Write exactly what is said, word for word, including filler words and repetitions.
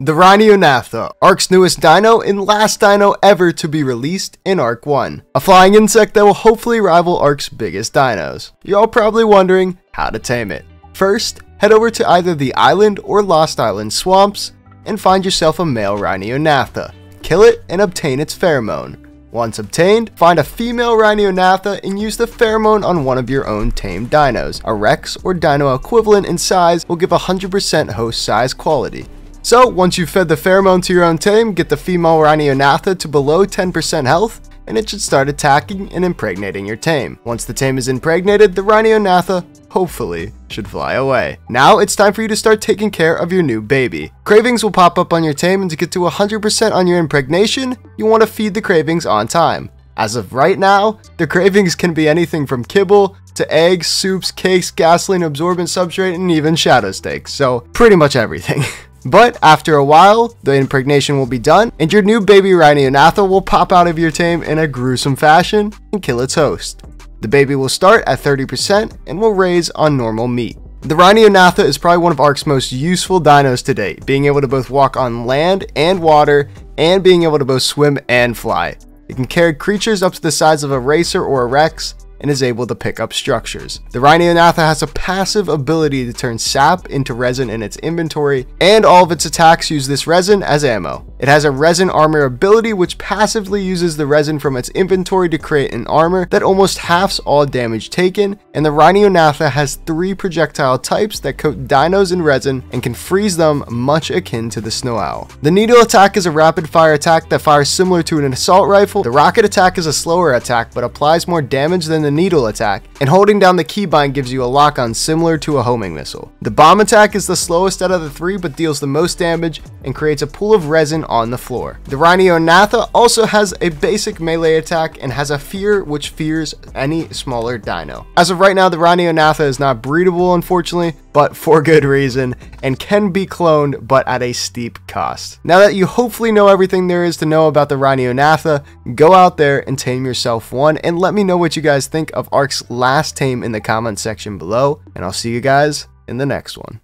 The Rhyniognatha, Ark's newest dino and last dino ever to be released in Ark one. A flying insect that will hopefully rival Ark's biggest dinos. You're all probably wondering how to tame it. First, head over to either the island or Lost Island swamps and find yourself a male Rhyniognatha. Kill it and obtain its pheromone. Once obtained, find a female Rhyniognatha and use the pheromone on one of your own tamed dinos. A Rex or dino equivalent in size will give one hundred percent host size quality. So, once you've fed the pheromone to your own tame, get the female Rhyniognatha to below ten percent health, and it should start attacking and impregnating your tame. Once the tame is impregnated, the Rhyniognatha, hopefully, should fly away. Now, it's time for you to start taking care of your new baby. Cravings will pop up on your tame, and to get to one hundred percent on your impregnation, you want to feed the cravings on time. As of right now, the cravings can be anything from kibble, to eggs, soups, cakes, gasoline, absorbent substrate, and even shadow steaks, so pretty much everything. But after a while, the impregnation will be done, and your new baby Rhyniognatha will pop out of your tame in a gruesome fashion and kill its host. The baby will start at thirty percent and will raise on normal meat. The Rhyniognatha is probably one of Ark's most useful dinos to date, being able to both walk on land and water, and being able to both swim and fly. It can carry creatures up to the size of a racer or a rex, and is able to pick up structures. The Rhyniognatha has a passive ability to turn sap into resin in its inventory, and all of its attacks use this resin as ammo. It has a resin armor ability which passively uses the resin from its inventory to create an armor that almost halves all damage taken, and the Rhyniognatha has three projectile types that coat dinos in resin and can freeze them, much akin to the snow owl. The needle attack is a rapid fire attack that fires similar to an assault rifle. The rocket attack is a slower attack but applies more damage than the The needle attack, and holding down the keybind gives you a lock-on similar to a homing missile. The bomb attack is the slowest out of the three but deals the most damage and creates a pool of resin on the floor. The Rhyniognatha also has a basic melee attack and has a fear which fears any smaller dino. As of right now, the Rhyniognatha is not breedable, unfortunately, but for good reason, and can be cloned but at a steep cost. Now that you hopefully know everything there is to know about the Rhyniognatha, go out there and tame yourself one, and let me know what you guys think of Ark's last tame in the comment section below, and I'll see you guys in the next one.